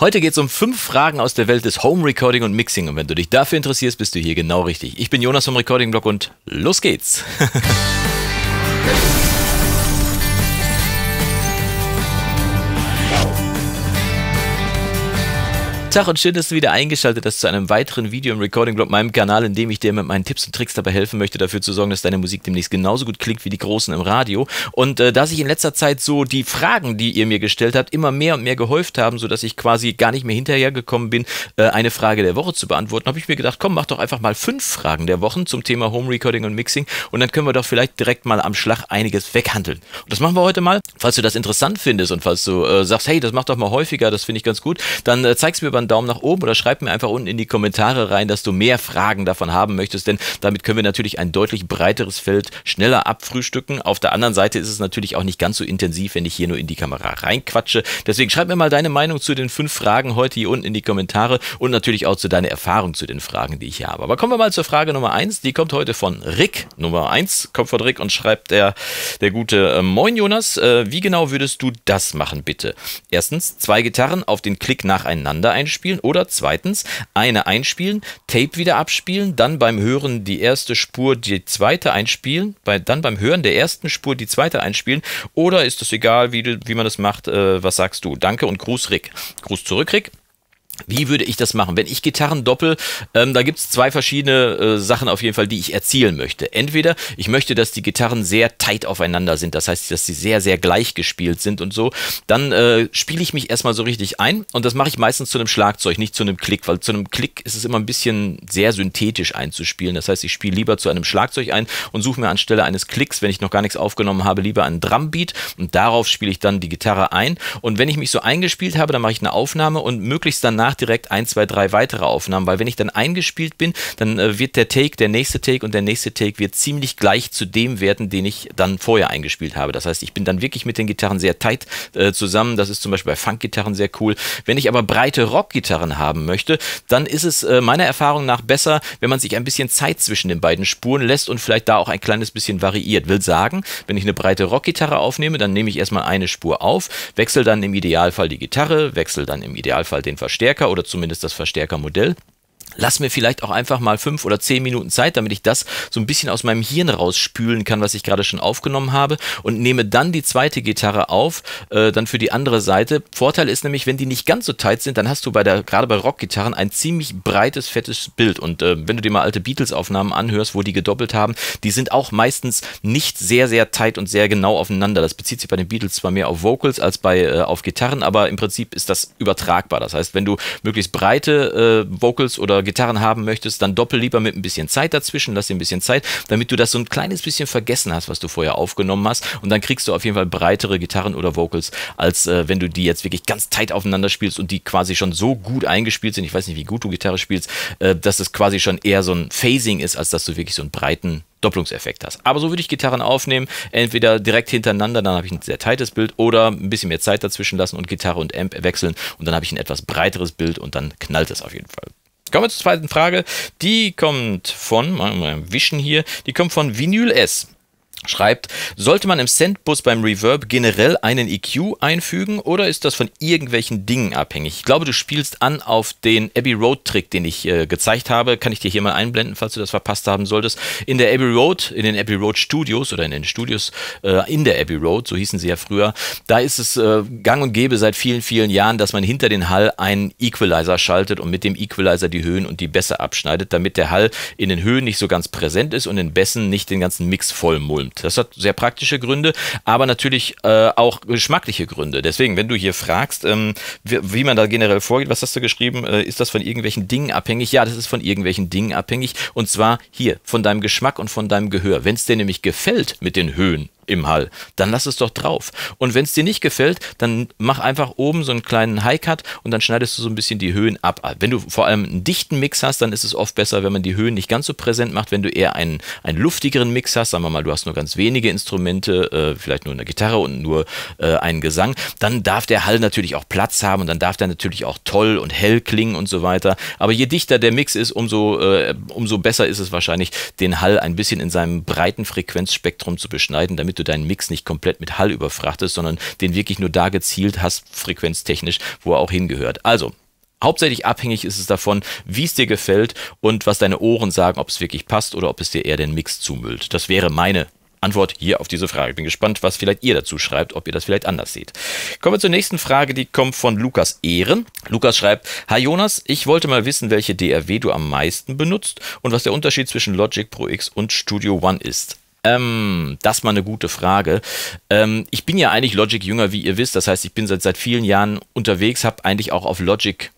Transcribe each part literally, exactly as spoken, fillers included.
Heute geht es um fünf Fragen aus der Welt des Home Recording und Mixing und wenn du dich dafür interessierst, bist du hier genau richtig. Ich bin Jonas vom Recording Blog und los geht's! Tag und schön, dass du wieder eingeschaltet hast zu einem weiteren Video im Recording Blog, meinem Kanal, in dem ich dir mit meinen Tipps und Tricks dabei helfen möchte, dafür zu sorgen, dass deine Musik demnächst genauso gut klingt wie die Großen im Radio. Und äh, da sich in letzter Zeit so die Fragen, die ihr mir gestellt habt, immer mehr und mehr gehäuft haben, sodass ich quasi gar nicht mehr hinterhergekommen bin, äh, eine Frage der Woche zu beantworten, habe ich mir gedacht, komm, mach doch einfach mal fünf Fragen der Woche zum Thema Home Recording und Mixing und dann können wir doch vielleicht direkt mal am Schlag einiges weghandeln. Und das machen wir heute mal. Falls du das interessant findest und falls du äh, sagst, hey, das mach doch mal häufiger, das finde ich ganz gut, dann äh, zeig's mir über einen Daumen nach oben oder schreib mir einfach unten in die Kommentare rein, dass du mehr Fragen davon haben möchtest, denn damit können wir natürlich ein deutlich breiteres Feld schneller abfrühstücken. Auf der anderen Seite ist es natürlich auch nicht ganz so intensiv, wenn ich hier nur in die Kamera reinquatsche. Deswegen schreib mir mal deine Meinung zu den fünf Fragen heute hier unten in die Kommentare und natürlich auch zu deiner Erfahrung zu den Fragen, die ich hier habe. Aber kommen wir mal zur Frage Nummer eins, die kommt heute von Rick. Nummer eins kommt von Rick und schreibt der, der gute äh, Moin Jonas, äh, wie genau würdest du das machen bitte? Erstens, zwei Gitarren auf den Klick nacheinander einstellen. Einspielen oder zweitens eine einspielen, Tape wieder abspielen, dann beim Hören die erste Spur die zweite einspielen, bei, dann beim Hören der ersten Spur die zweite einspielen oder ist es egal, wie, du, wie man das macht, äh, was sagst du? Danke und Gruß Rick. Gruß zurück Rick. Wie würde ich das machen? Wenn ich Gitarren doppel, ähm, da gibt es zwei verschiedene äh, Sachen auf jeden Fall, die ich erzielen möchte. Entweder ich möchte, dass die Gitarren sehr tight aufeinander sind, das heißt, dass sie sehr, sehr gleich gespielt sind und so. Dann äh, spiele ich mich erstmal so richtig ein und das mache ich meistens zu einem Schlagzeug, nicht zu einem Klick, weil zu einem Klick ist es immer ein bisschen sehr synthetisch einzuspielen. Das heißt, ich spiele lieber zu einem Schlagzeug ein und suche mir anstelle eines Klicks, wenn ich noch gar nichts aufgenommen habe, lieber einen Drumbeat und darauf spiele ich dann die Gitarre ein. Und wenn ich mich so eingespielt habe, dann mache ich eine Aufnahme und möglichst danach direkt eins, zwei, drei weitere Aufnahmen, weil wenn ich dann eingespielt bin, dann äh, wird der Take, der nächste Take und der nächste Take wird ziemlich gleich zu dem werden, den ich dann vorher eingespielt habe. Das heißt, ich bin dann wirklich mit den Gitarren sehr tight äh, zusammen. Das ist zum Beispiel bei Funk-Gitarren sehr cool. Wenn ich aber breite Rock-Gitarren haben möchte, dann ist es äh, meiner Erfahrung nach besser, wenn man sich ein bisschen Zeit zwischen den beiden Spuren lässt und vielleicht da auch ein kleines bisschen variiert. Will sagen, wenn ich eine breite Rock-Gitarre aufnehme, dann nehme ich erstmal eine Spur auf, wechsle dann im Idealfall die Gitarre, wechsle dann im Idealfall den Verstärker oder zumindest das Verstärkermodell. Lass mir vielleicht auch einfach mal fünf oder zehn Minuten Zeit, damit ich das so ein bisschen aus meinem Hirn rausspülen kann, was ich gerade schon aufgenommen habe und nehme dann die zweite Gitarre auf, äh, dann für die andere Seite. Vorteil ist nämlich, wenn die nicht ganz so tight sind, dann hast du bei der, gerade bei Rockgitarren ein ziemlich breites, fettes Bild und äh, wenn du dir mal alte Beatles-Aufnahmen anhörst, wo die gedoppelt haben, die sind auch meistens nicht sehr, sehr tight und sehr genau aufeinander. Das bezieht sich bei den Beatles zwar mehr auf Vocals als bei äh, auf Gitarren, aber im Prinzip ist das übertragbar. Das heißt, wenn du möglichst breite äh, Vocals oder Gitarren haben möchtest, dann doppel lieber mit ein bisschen Zeit dazwischen, lass dir ein bisschen Zeit, damit du das so ein kleines bisschen vergessen hast, was du vorher aufgenommen hast und dann kriegst du auf jeden Fall breitere Gitarren oder Vocals, als äh, wenn du die jetzt wirklich ganz tight aufeinander spielst und die quasi schon so gut eingespielt sind, ich weiß nicht, wie gut du Gitarre spielst, äh, dass das quasi schon eher so ein Phasing ist, als dass du wirklich so einen breiten Doppelungseffekt hast. Aber so würde ich Gitarren aufnehmen, entweder direkt hintereinander, dann habe ich ein sehr tightes Bild oder ein bisschen mehr Zeit dazwischen lassen und Gitarre und Amp wechseln und dann habe ich ein etwas breiteres Bild und dann knallt es auf jeden Fall. Kommen wir zur zweiten Frage, die kommt von, mal wischen hier, die kommt von Vinyl S. Schreibt, sollte man im Sendbus beim Reverb generell einen E Q einfügen oder ist das von irgendwelchen Dingen abhängig? Ich glaube, du spielst an auf den Abbey Road Trick, den ich äh, gezeigt habe. Kann ich dir hier mal einblenden, falls du das verpasst haben solltest. In der Abbey Road, in den Abbey Road Studios oder in den Studios äh, in der Abbey Road, so hießen sie ja früher, da ist es äh, gang und gäbe seit vielen, vielen Jahren, dass man hinter den Hall einen Equalizer schaltet und mit dem Equalizer die Höhen und die Bässe abschneidet, damit der Hall in den Höhen nicht so ganz präsent ist und in Bässen nicht den ganzen Mix vollmulmt. Das hat sehr praktische Gründe, aber natürlich äh, auch geschmackliche Gründe. Deswegen, wenn du hier fragst, ähm, wie, wie man da generell vorgeht, was hast du geschrieben, äh, ist das von irgendwelchen Dingen abhängig? Ja, das ist von irgendwelchen Dingen abhängig und zwar hier, von deinem Geschmack und von deinem Gehör. Wenn es dir nämlich gefällt mit den Höhen im Hall, dann lass es doch drauf. Und wenn es dir nicht gefällt, dann mach einfach oben so einen kleinen High-Cut und dann schneidest du so ein bisschen die Höhen ab. Wenn du vor allem einen dichten Mix hast, dann ist es oft besser, wenn man die Höhen nicht ganz so präsent macht. Wenn du eher einen, einen luftigeren Mix hast, sagen wir mal, du hast nur ganz wenige Instrumente, äh, vielleicht nur eine Gitarre und nur äh, einen Gesang, dann darf der Hall natürlich auch Platz haben und dann darf der natürlich auch toll und hell klingen und so weiter. Aber je dichter der Mix ist, umso, äh, umso besser ist es wahrscheinlich, den Hall ein bisschen in seinem breiten Frequenzspektrum zu beschneiden, damit damit du deinen Mix nicht komplett mit Hall überfrachtest, sondern den wirklich nur da gezielt hast, frequenztechnisch, wo er auch hingehört. Also, hauptsächlich abhängig ist es davon, wie es dir gefällt und was deine Ohren sagen, ob es wirklich passt oder ob es dir eher den Mix zumüllt. Das wäre meine Antwort hier auf diese Frage. Ich bin gespannt, was vielleicht ihr dazu schreibt, ob ihr das vielleicht anders seht. Kommen wir zur nächsten Frage, die kommt von Lukas Ehren. Lukas schreibt: Hi Jonas, ich wollte mal wissen, welche D A W du am meisten benutzt und was der Unterschied zwischen Logic Pro X und Studio One ist. Ähm, das mal eine gute Frage. Ähm, ich bin ja eigentlich Logic-Jünger, wie ihr wisst. Das heißt, ich bin seit, seit vielen Jahren unterwegs, habe eigentlich auch auf Logic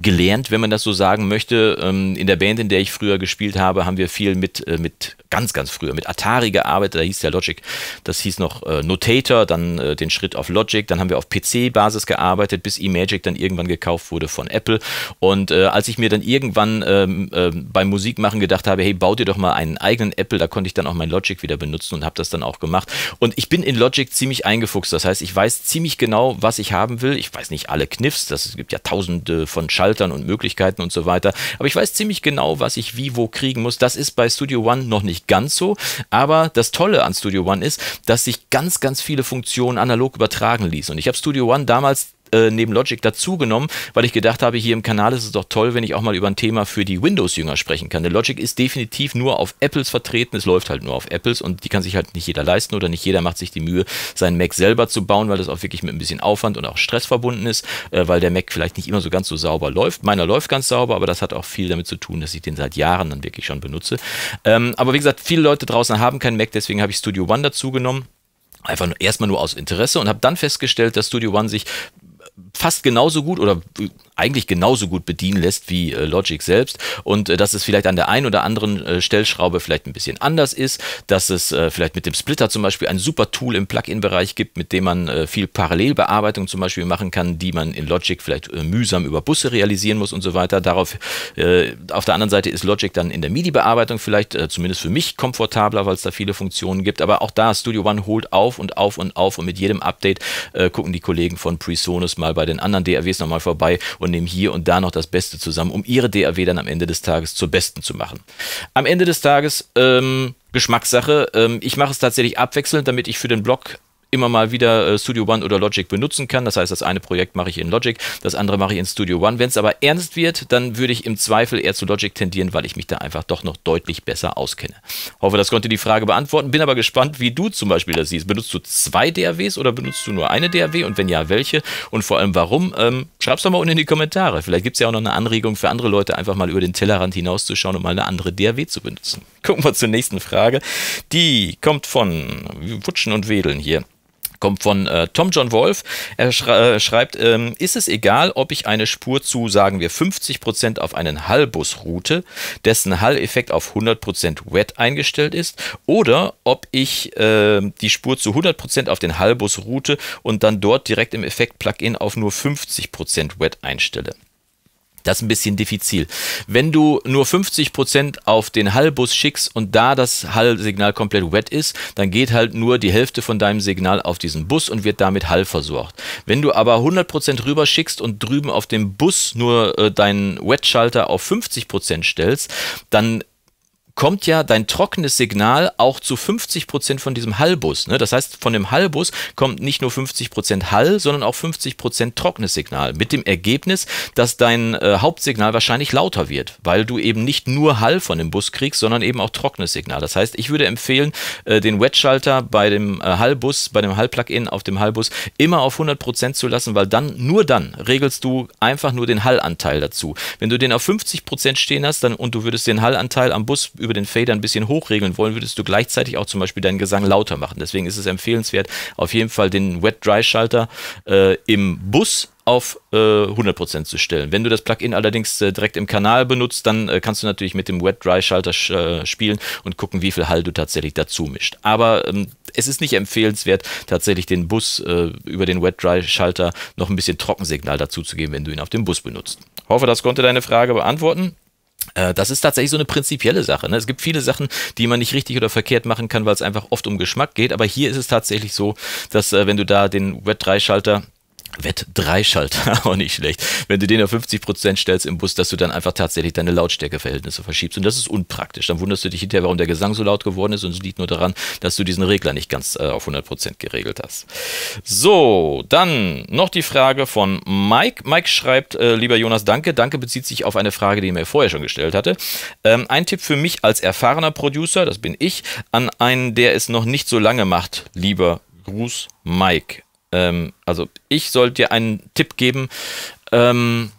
gelernt, wenn man das so sagen möchte. In der Band, in der ich früher gespielt habe, haben wir viel mit, mit ganz, ganz früher, mit Atari gearbeitet, da hieß ja Logic, das hieß noch Notator, dann den Schritt auf Logic, dann haben wir auf P C-Basis gearbeitet, bis eMagic dann irgendwann gekauft wurde von Apple. Und äh, als ich mir dann irgendwann ähm, äh, beim Musikmachen gedacht habe, hey, bau dir doch mal einen eigenen Apple, da konnte ich dann auch mein Logic wieder benutzen und habe das dann auch gemacht. Und ich bin in Logic ziemlich eingefuchst, das heißt, ich weiß ziemlich genau, was ich haben will. Ich weiß nicht alle Kniffs, das, es gibt ja tausende von Schaltern und Möglichkeiten und so weiter. Aber ich weiß ziemlich genau, was ich wie wo kriegen muss. Das ist bei Studio One noch nicht ganz so. Aber das Tolle an Studio One ist, dass sich ganz, ganz viele Funktionen analog übertragen ließen. Und ich habe Studio One damals Äh, neben Logic dazugenommen, weil ich gedacht habe, hier im Kanal ist es doch toll, wenn ich auch mal über ein Thema für die Windows-Jünger sprechen kann. Der Logic ist definitiv nur auf Apples vertreten, es läuft halt nur auf Apples und die kann sich halt nicht jeder leisten oder nicht jeder macht sich die Mühe, seinen Mac selber zu bauen, weil das auch wirklich mit ein bisschen Aufwand und auch Stress verbunden ist, äh, weil der Mac vielleicht nicht immer so ganz so sauber läuft. Meiner läuft ganz sauber, aber das hat auch viel damit zu tun, dass ich den seit Jahren dann wirklich schon benutze. Ähm, aber wie gesagt, viele Leute draußen haben keinen Mac, deswegen habe ich Studio One dazugenommen. Einfach nur, erstmal nur aus Interesse und habe dann festgestellt, dass Studio One sich fast genauso gut oder eigentlich genauso gut bedienen lässt wie äh, Logic selbst und äh, dass es vielleicht an der einen oder anderen äh, Stellschraube vielleicht ein bisschen anders ist, dass es äh, vielleicht mit dem Splitter zum Beispiel ein super Tool im Plugin-Bereich gibt, mit dem man äh, viel Parallelbearbeitung zum Beispiel machen kann, die man in Logic vielleicht äh, mühsam über Busse realisieren muss und so weiter. Darauf, äh, auf der anderen Seite ist Logic dann in der MIDI-Bearbeitung vielleicht äh, zumindest für mich komfortabler, weil es da viele Funktionen gibt, aber auch da Studio One holt auf und auf und auf und mit jedem Update äh, gucken die Kollegen von PreSonus mal bei den anderen D A Ws nochmal vorbei und nehmen hier und da noch das Beste zusammen, um ihre D A W dann am Ende des Tages zur besten zu machen. Am Ende des Tages ähm, Geschmackssache. Ähm, ich mache es tatsächlich abwechselnd, damit ich für den Blog immer mal wieder äh, Studio One oder Logic benutzen kann. Das heißt, das eine Projekt mache ich in Logic, das andere mache ich in Studio One. Wenn es aber ernst wird, dann würde ich im Zweifel eher zu Logic tendieren, weil ich mich da einfach doch noch deutlich besser auskenne. Hoffe, das konnte die Frage beantworten. Bin aber gespannt, wie du zum Beispiel das siehst. Benutzt du zwei D A Ws oder benutzt du nur eine D A W? Und wenn ja, welche? Und vor allem, warum? Ähm, schreib's doch mal unten in die Kommentare. Vielleicht gibt es ja auch noch eine Anregung für andere Leute, einfach mal über den Tellerrand hinauszuschauen und mal eine andere D A W zu benutzen. Gucken wir zur nächsten Frage. Die kommt von Wutschen und Wedeln hier. Kommt von äh, Tom John Wolf. Er schrei äh, schreibt, ähm, ist es egal, ob ich eine Spur zu, sagen wir, fünfzig Prozent auf einen Hallbus route, dessen Hall-Effekt auf hundert Prozent Wet eingestellt ist, oder ob ich äh, die Spur zu hundert Prozent auf den Hallbus route und dann dort direkt im Effekt-Plugin auf nur fünfzig Prozent Wet einstelle? Das ist ein bisschen diffizil. Wenn du nur fünfzig Prozent auf den Hallbus schickst und da das Hall-Signal komplett wet ist, dann geht halt nur die Hälfte von deinem Signal auf diesen Bus und wird damit Hall versorgt. Wenn du aber hundert Prozent rüber schickst und drüben auf dem Bus nur äh, deinen Wet-Schalter auf fünfzig Prozent stellst, dann kommt ja dein trockenes Signal auch zu fünfzig Prozent von diesem Hallbus. Ne? Das heißt, von dem Hallbus kommt nicht nur fünfzig Prozent Hall, sondern auch fünfzig Prozent trockenes Signal. Mit dem Ergebnis, dass dein äh, Hauptsignal wahrscheinlich lauter wird, weil du eben nicht nur Hall von dem Bus kriegst, sondern eben auch trockenes Signal. Das heißt, ich würde empfehlen, äh, den Wet-Schalter bei dem äh, Hallbus, bei dem Hall-Plugin auf dem Hallbus immer auf hundert Prozent zu lassen, weil dann, nur dann, regelst du einfach nur den Hallanteil dazu. Wenn du den auf fünfzig Prozent stehen hast dann, und du würdest den Hallanteil am Bus über über den Fader ein bisschen hochregeln wollen, würdest du gleichzeitig auch zum Beispiel deinen Gesang lauter machen. Deswegen ist es empfehlenswert, auf jeden Fall den Wet-Dry-Schalter äh, im Bus auf äh, hundert Prozent zu stellen. Wenn du das Plugin allerdings äh, direkt im Kanal benutzt, dann äh, kannst du natürlich mit dem Wet-Dry-Schalter sch, äh, spielen und gucken, wie viel Hall du tatsächlich dazu mischt. Aber ähm, es ist nicht empfehlenswert, tatsächlich den Bus äh, über den Wet-Dry-Schalter noch ein bisschen Trockensignal dazu zu geben, wenn du ihn auf dem Bus benutzt. Ich hoffe, das konnte deine Frage beantworten. Das ist tatsächlich so eine prinzipielle Sache. Ne? Es gibt viele Sachen, die man nicht richtig oder verkehrt machen kann, weil es einfach oft um Geschmack geht. Aber hier ist es tatsächlich so, dass äh, wenn du da den Wet-Dry-Schalter Wett drei Schalter, auch nicht schlecht. Wenn du den auf fünfzig Prozent stellst im Bus, dass du dann einfach tatsächlich deine Lautstärkeverhältnisse verschiebst. Und das ist unpraktisch. Dann wunderst du dich hinterher, warum der Gesang so laut geworden ist. Und es liegt nur daran, dass du diesen Regler nicht ganz äh, auf hundert Prozent geregelt hast. So, dann noch die Frage von Mike. Mike schreibt, äh, lieber Jonas, danke. Danke bezieht sich auf eine Frage, die er mir vorher schon gestellt hatte. Ähm, ein Tipp für mich als erfahrener Producer, das bin ich, an einen, der es noch nicht so lange macht. Lieber Gruß, Mike. Ähm, also ich soll dir einen Tipp geben, ähm,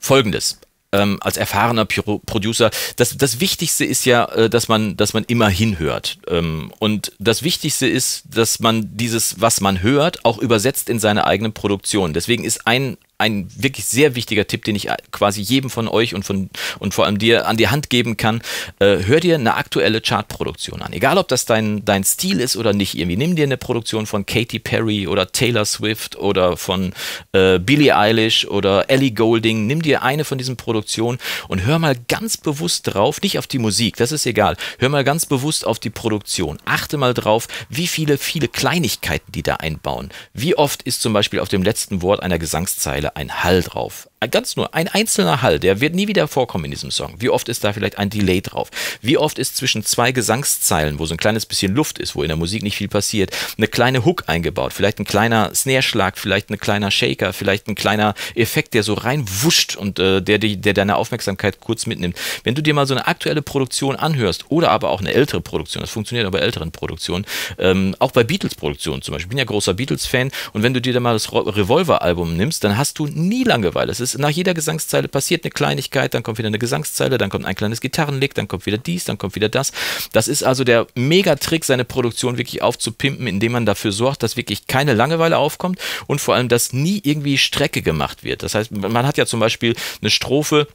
folgendes, ähm, als erfahrener Pro Producer, das, das Wichtigste ist ja, äh, dass man, dass man immer hinhört, ähm, und das Wichtigste ist, dass man dieses, was man hört, auch übersetzt in seine eigenen Produktionen. Deswegen ist ein Ein wirklich sehr wichtiger Tipp, den ich quasi jedem von euch und, von, und vor allem dir an die Hand geben kann. Äh, hör dir eine aktuelle Chartproduktion an. Egal, ob das dein, dein Stil ist oder nicht. Irgendwie nimm dir eine Produktion von Katy Perry oder Taylor Swift oder von äh, Billie Eilish oder Ellie Goulding. Nimm dir eine von diesen Produktionen und hör mal ganz bewusst drauf, nicht auf die Musik, das ist egal. Hör mal ganz bewusst auf die Produktion. Achte mal drauf, wie viele, viele Kleinigkeiten die da einbauen. Wie oft ist zum Beispiel auf dem letzten Wort einer Gesangszeile ein Hall drauf. Ganz nur ein einzelner Hall, der wird nie wieder vorkommen in diesem Song. Wie oft ist da vielleicht ein Delay drauf? Wie oft ist zwischen zwei Gesangszeilen, wo so ein kleines bisschen Luft ist, wo in der Musik nicht viel passiert, eine kleine Hook eingebaut? Vielleicht ein kleiner Snare-Schlag, vielleicht ein kleiner Shaker, vielleicht ein kleiner Effekt, der so reinwuscht und äh, der, der deine Aufmerksamkeit kurz mitnimmt. Wenn du dir mal so eine aktuelle Produktion anhörst oder aber auch eine ältere Produktion, das funktioniert aber bei älteren Produktionen, ähm, auch bei Beatles-Produktionen zum Beispiel. Ich bin ja großer Beatles-Fan, und wenn du dir dann mal das Revolver-Album nimmst, dann hast du nie Langeweile. Es ist nach jeder Gesangszeile passiert eine Kleinigkeit, dann kommt wieder eine Gesangszeile, dann kommt ein kleines Gitarrenlick, dann kommt wieder dies, dann kommt wieder das. Das ist also der Megatrick, seine Produktion wirklich aufzupimpen, indem man dafür sorgt, dass wirklich keine Langeweile aufkommt und vor allem, dass nie irgendwie Strecke gemacht wird. Das heißt, man hat ja zum Beispiel eine Strophe,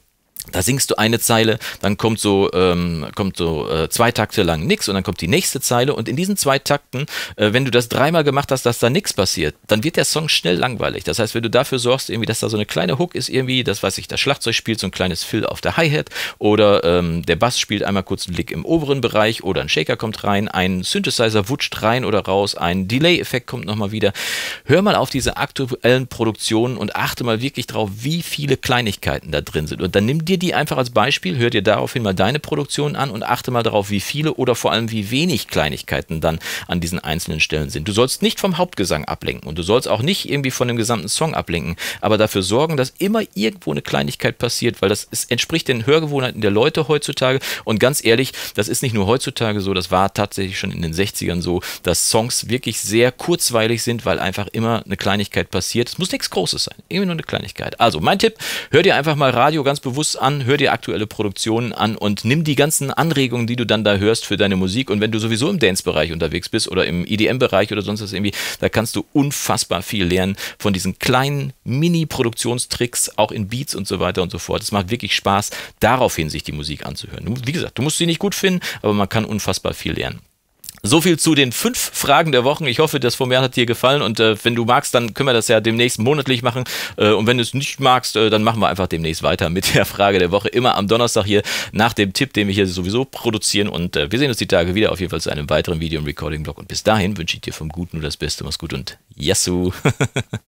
da singst du eine Zeile, dann kommt so, ähm, kommt so äh, zwei Takte lang nichts und dann kommt die nächste Zeile, und in diesen zwei Takten, äh, wenn du das dreimal gemacht hast, dass da nichts passiert, dann wird der Song schnell langweilig. Das heißt, wenn du dafür sorgst, irgendwie, dass da so eine kleine Hook ist, irgendwie, das weiß ich, das Schlagzeug spielt so ein kleines Fill auf der Hi-Hat, oder ähm, der Bass spielt einmal kurz einen Lick im oberen Bereich, oder ein Shaker kommt rein, ein Synthesizer wutscht rein oder raus, ein Delay-Effekt kommt nochmal wieder. Hör mal auf diese aktuellen Produktionen und achte mal wirklich drauf, wie viele Kleinigkeiten da drin sind, und dann nimm dir die einfach als Beispiel, hör dir daraufhin mal deine Produktion an und achte mal darauf, wie viele oder vor allem wie wenig Kleinigkeiten dann an diesen einzelnen Stellen sind. Du sollst nicht vom Hauptgesang ablenken und du sollst auch nicht irgendwie von dem gesamten Song ablenken, aber dafür sorgen, dass immer irgendwo eine Kleinigkeit passiert, weil das ist, entspricht den Hörgewohnheiten der Leute heutzutage, und ganz ehrlich, das ist nicht nur heutzutage so, das war tatsächlich schon in den sechzigern so, dass Songs wirklich sehr kurzweilig sind, weil einfach immer eine Kleinigkeit passiert. Es muss nichts Großes sein, irgendwie nur eine Kleinigkeit. Also mein Tipp, hör dir einfach mal Radio ganz bewusst an, hör dir aktuelle Produktionen an und nimm die ganzen Anregungen, die du dann da hörst, für deine Musik. Und wenn du sowieso im Dance-Bereich unterwegs bist oder im E D M-Bereich oder sonst was irgendwie, da kannst du unfassbar viel lernen von diesen kleinen Mini-Produktionstricks, auch in Beats und so weiter und so fort. Es macht wirklich Spaß, daraufhin sich die Musik anzuhören. Wie gesagt, du musst sie nicht gut finden, aber man kann unfassbar viel lernen. So viel zu den fünf Fragen der Woche. Ich hoffe, das Format hat dir gefallen, und äh, wenn du magst, dann können wir das ja demnächst monatlich machen, äh, und wenn du es nicht magst, äh, dann machen wir einfach demnächst weiter mit der Frage der Woche. Immer am Donnerstag hier nach dem Tipp, den wir hier sowieso produzieren, und äh, wir sehen uns die Tage wieder, auf jeden Fall zu einem weiteren Video im Recording-Blog, und bis dahin wünsche ich dir vom Guten nur das Beste. Mach's gut und Yassou!